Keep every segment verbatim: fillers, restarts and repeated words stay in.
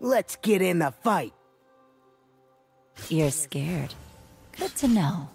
Let's get in the fight. You're scared. Good to know.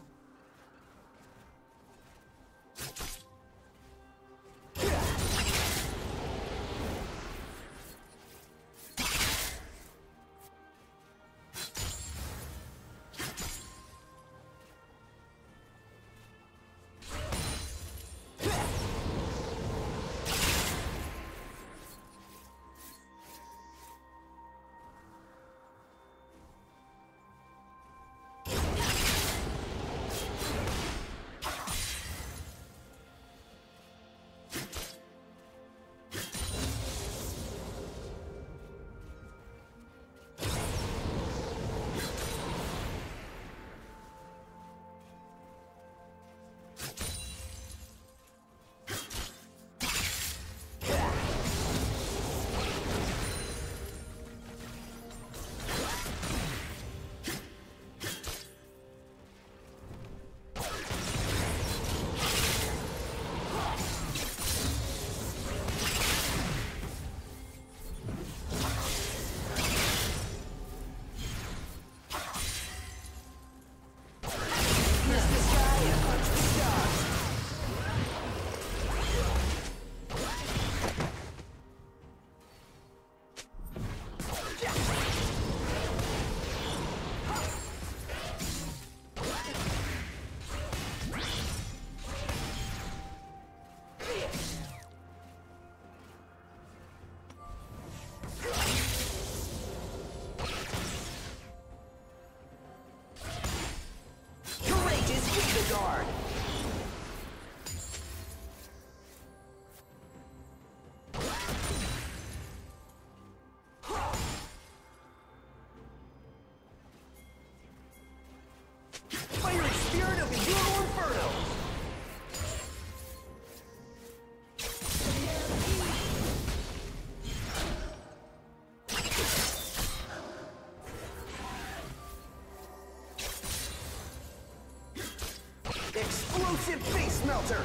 Explosive face melter!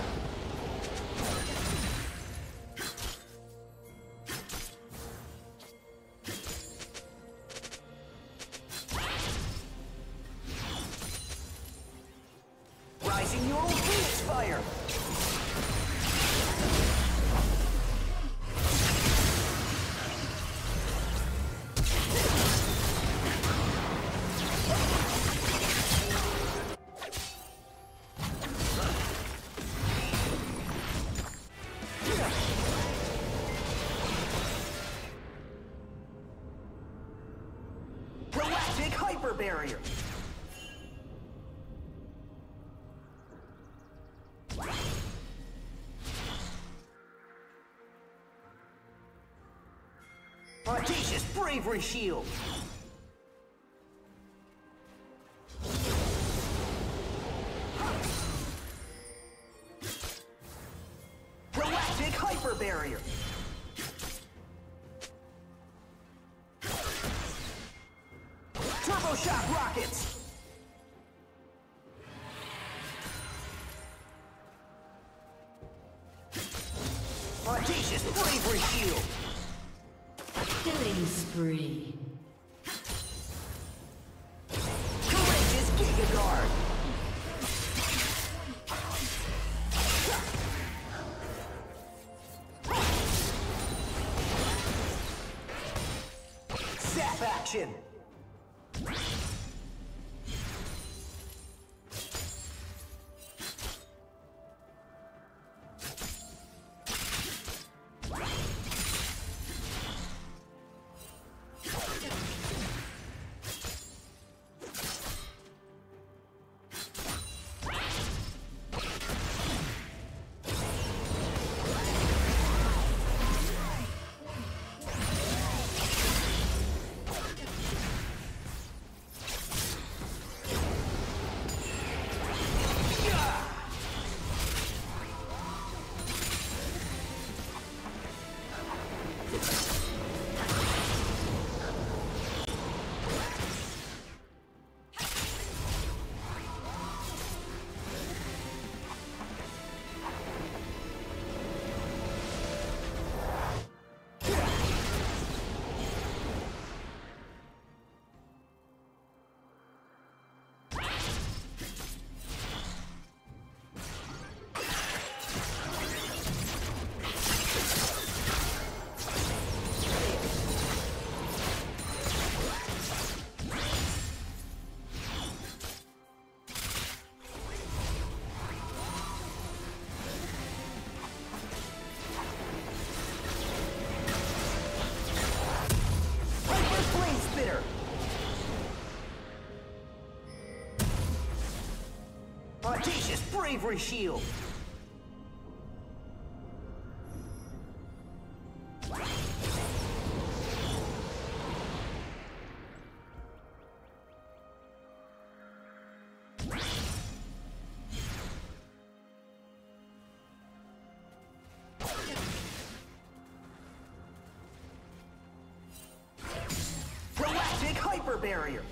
Rising your own Phoenix fire! Barrier. Audacious bravery shield. Galactic hyper barrier. Shock rockets! Audacious bravery shield! Killing spree. Courageous Giga Guard! Zap action! Bravery Shield! Barrier.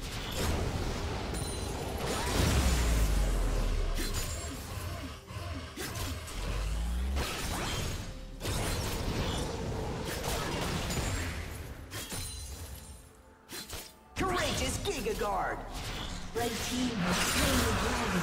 Courageous Giga Guard. Red team has slain the dragon.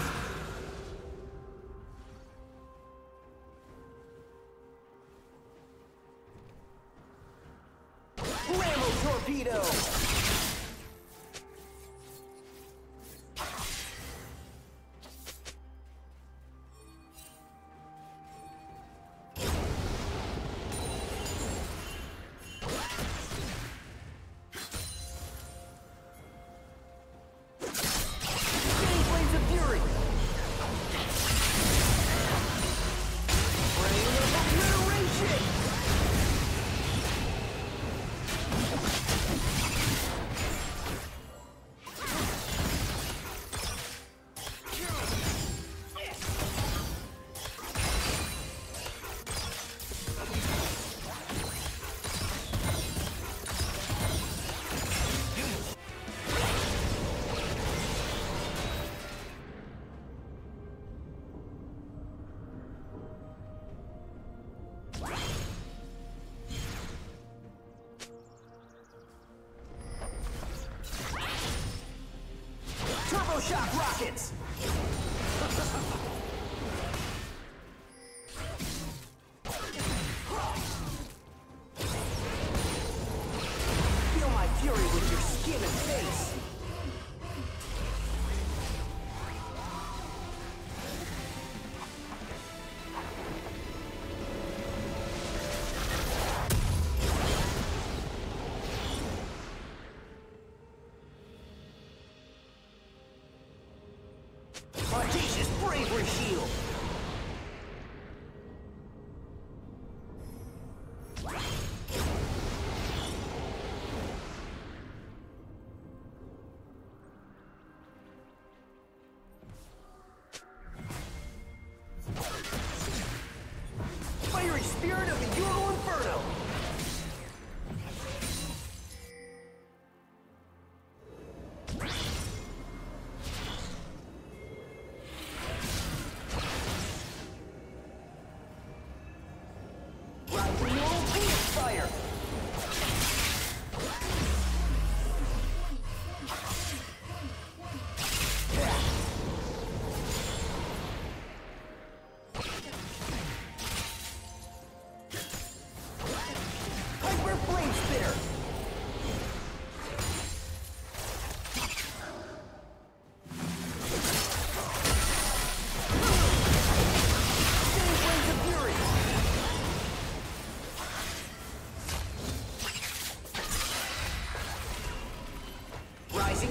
Shock rockets! Feel my fury with your skin and face! Bravery Shield! Fiery Spirit of the Ural Inferno!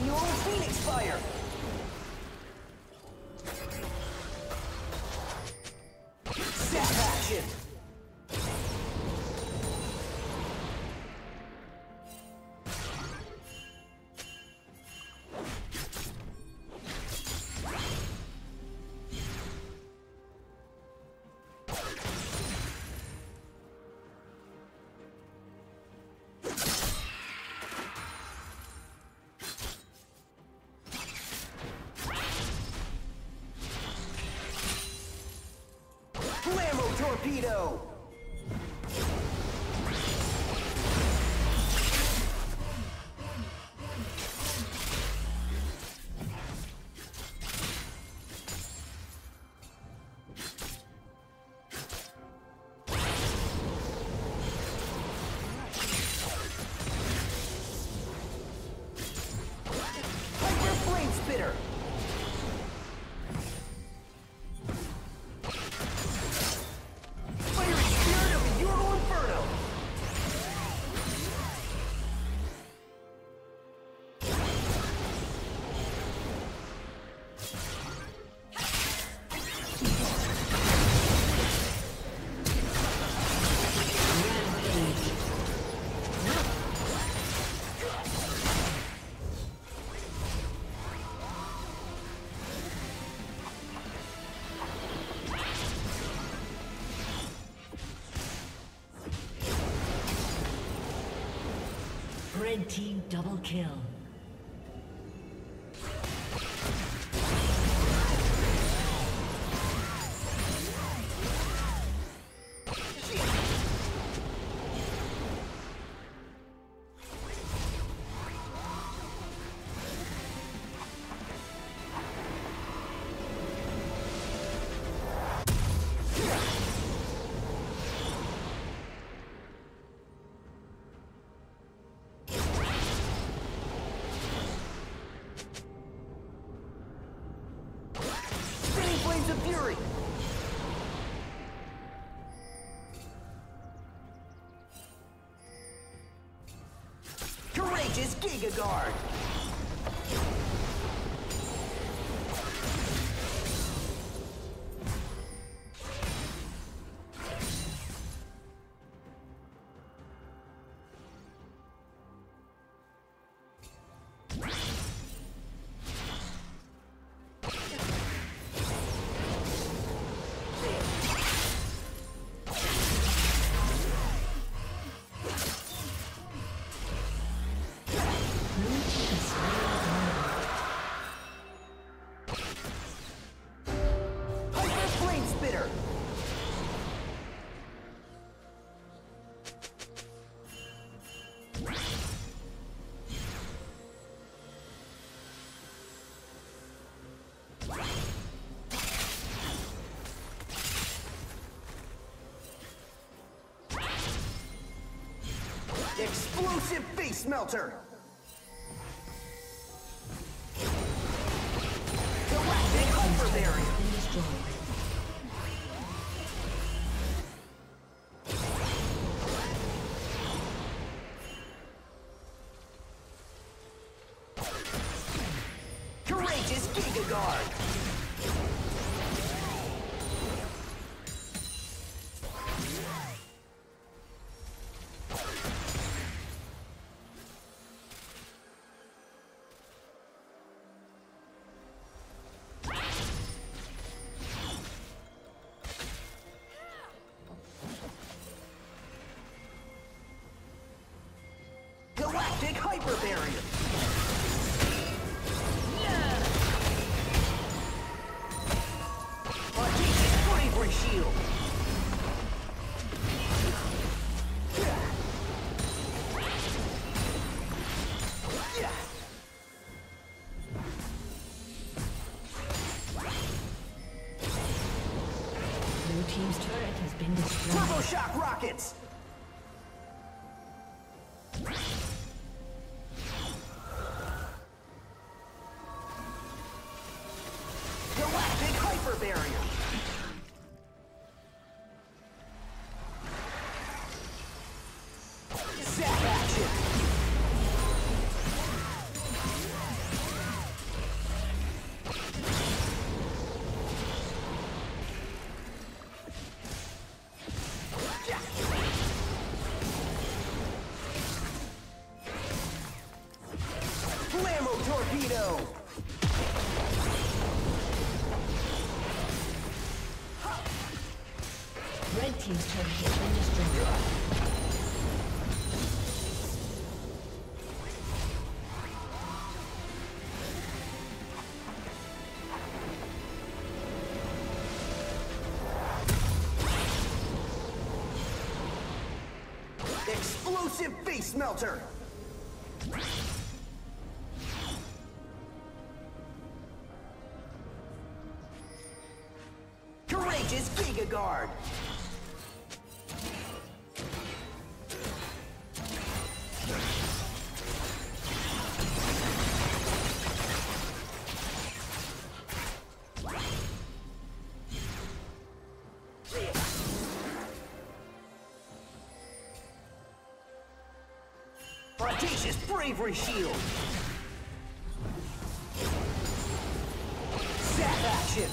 Your Phoenix Fire! Zap action! Torpedo! Hyper Flame Spitter! Red team double kill. Is Giga Guard. Explosive face melter! Galactic overbearing! Galactic hyper barrier. Yeah. Audacious bravery shield. Yeah. Yeah. Blue team's turret has been destroyed. Turbo shock rockets. Torpedo! Red team's turret has been destroyed. Explosive face melter! Is Giga Guard. Audacious bravery shield. Zap action.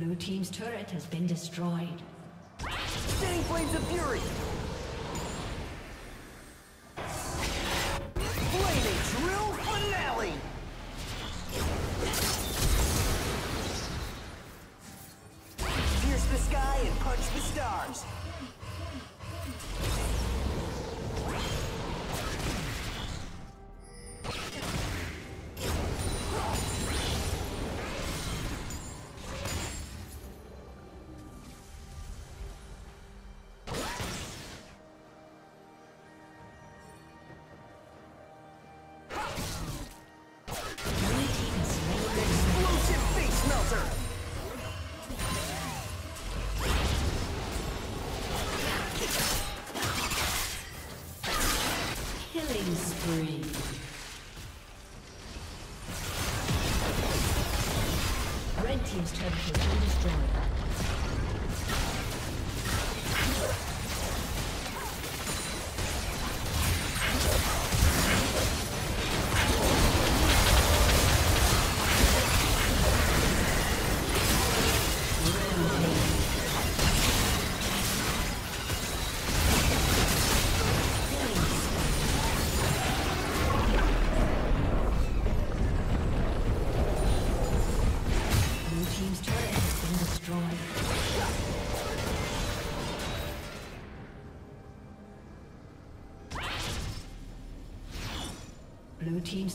Blue team's turret has been destroyed. Sending flames of fury! Spree. Red team's turret has been destroyed. Blue team's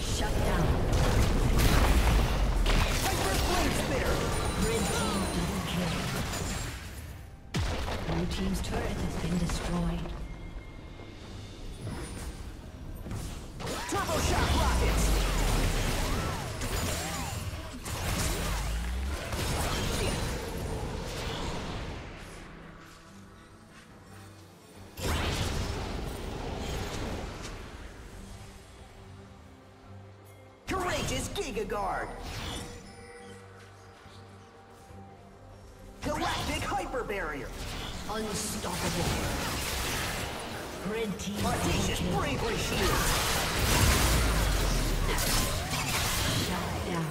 Shut down. Hyper flame spitter. Red team double kill. Blue team's turret has been destroyed. Turbo shock rockets. Giga Guard. Galactic Hyper Barrier. Unstoppable. Red team. Audacious Bravery Shield. Shut down.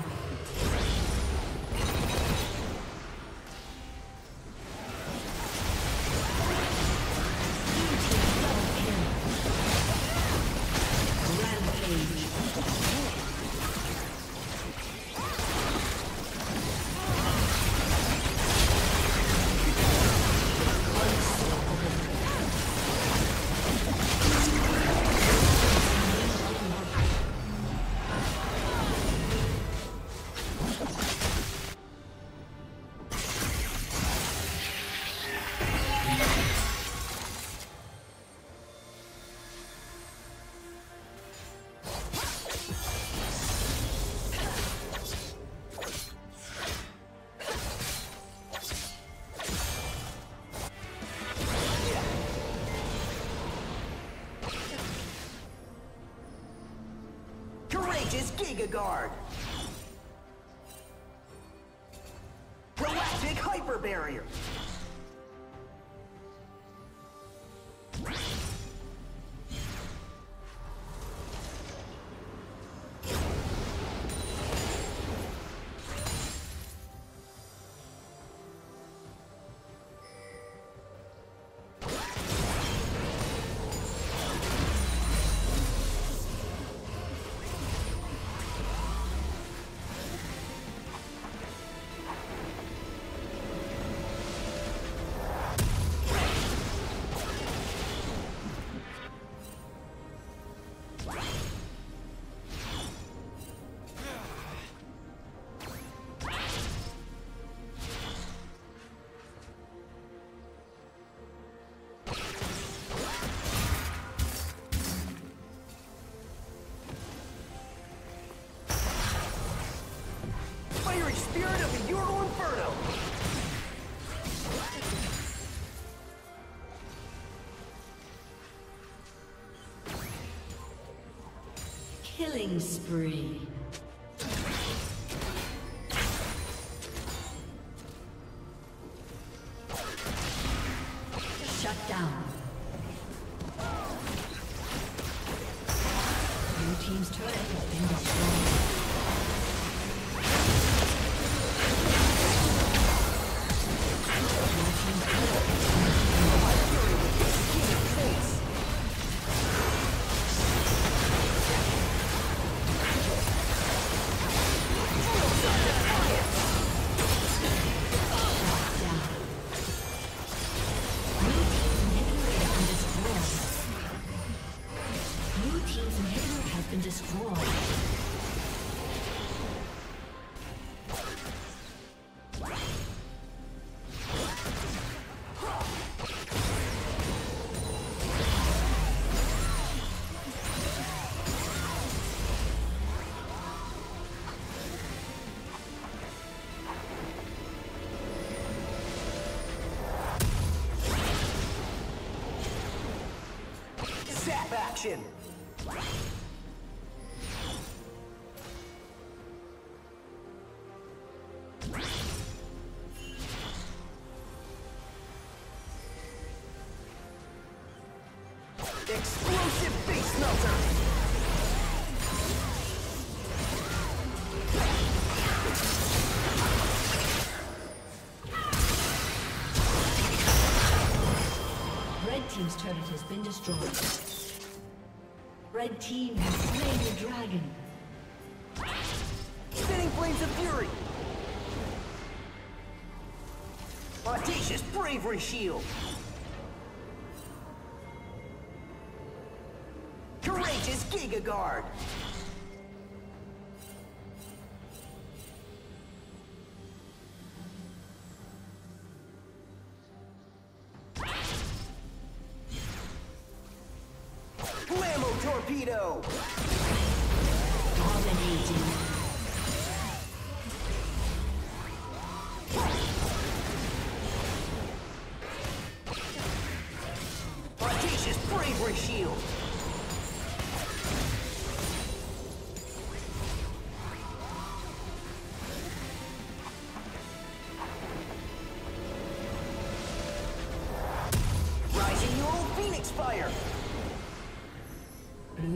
Is Giga Guard. Galactic Hyper Barrier. Killing spree. Shut down. Blue team's turret has been destroyed. team's inhibitor has been destroyed. Action! Explosive face melter! Red team's turret has been destroyed. Red team has slain the dragon. Spinning flames of fury. Audacious bravery shield. Courageous Giga Guard. Torpedo! Dominating. Audacious bravery shield! Rising your old Phoenix fire! Blue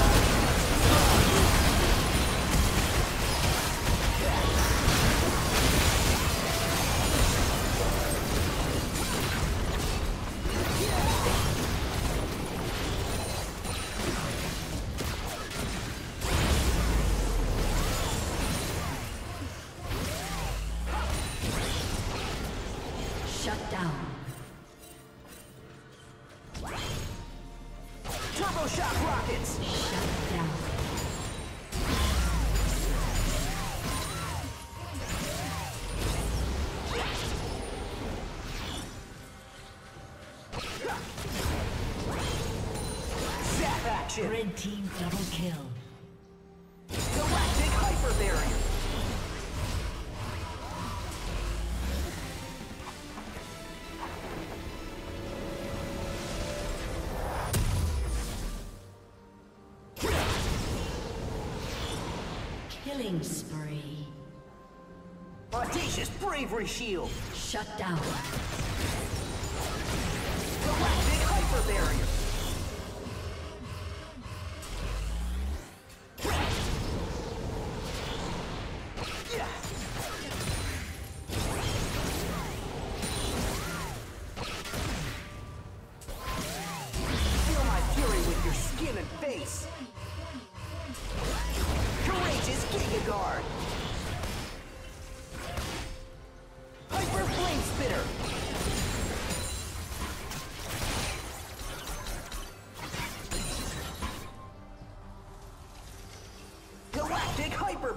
Red team double kill. Galactic hyper barrier. Killing spree. Audacious bravery shield. Shut down. Galactic hyper barrier.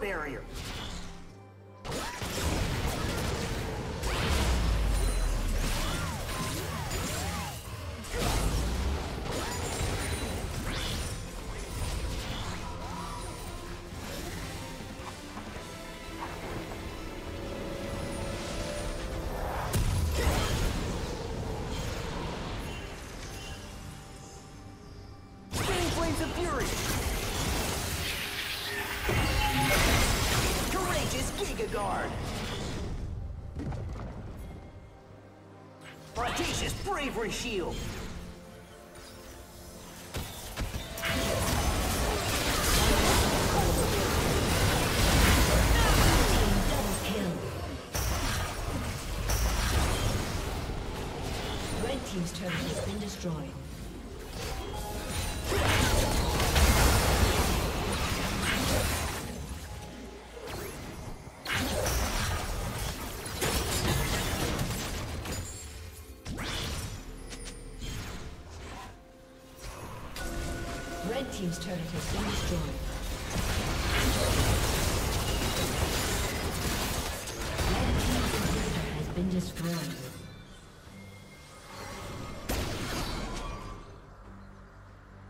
Barrier. Spinning flames of fury. Giga Guard! Audacious bravery shield! Red team's turret has been destroyed. Red team's inhibitor has been destroyed.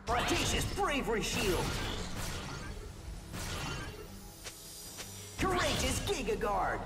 Brataceous bravery shield. Courageous Giga Guard.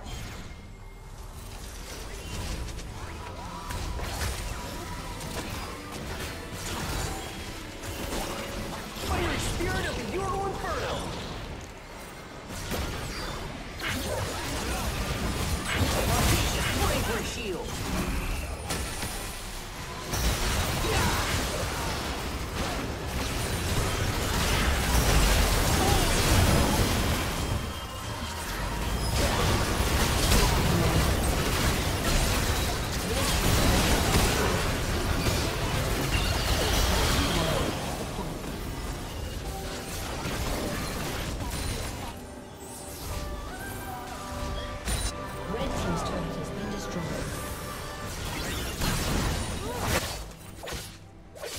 Is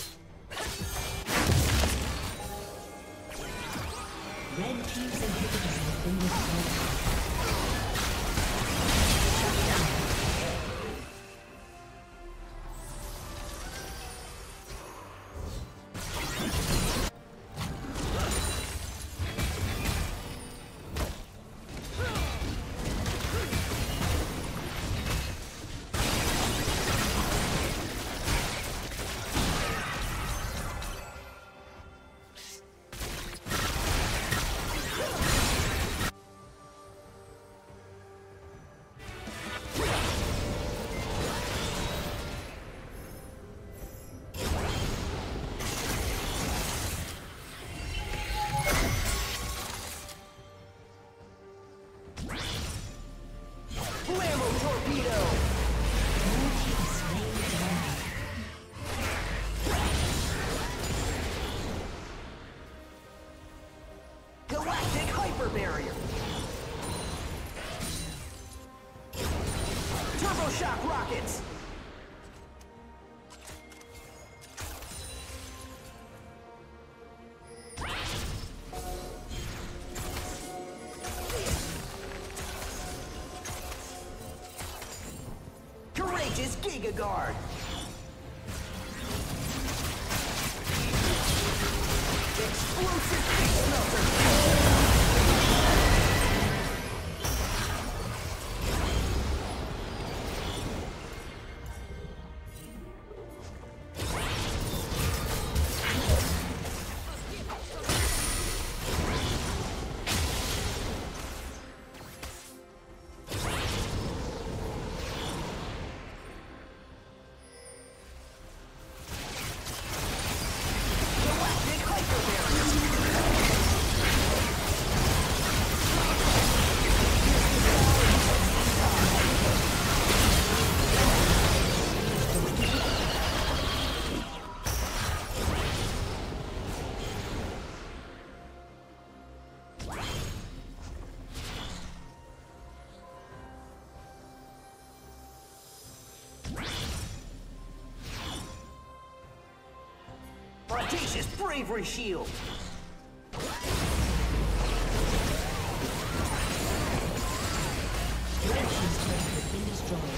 Giga Guard. Explosive face melter. Brataceous bravery shield. Brataceous turret has been destroyed.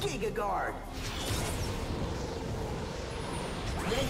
Giga Guard. Red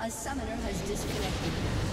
A summoner has disconnected.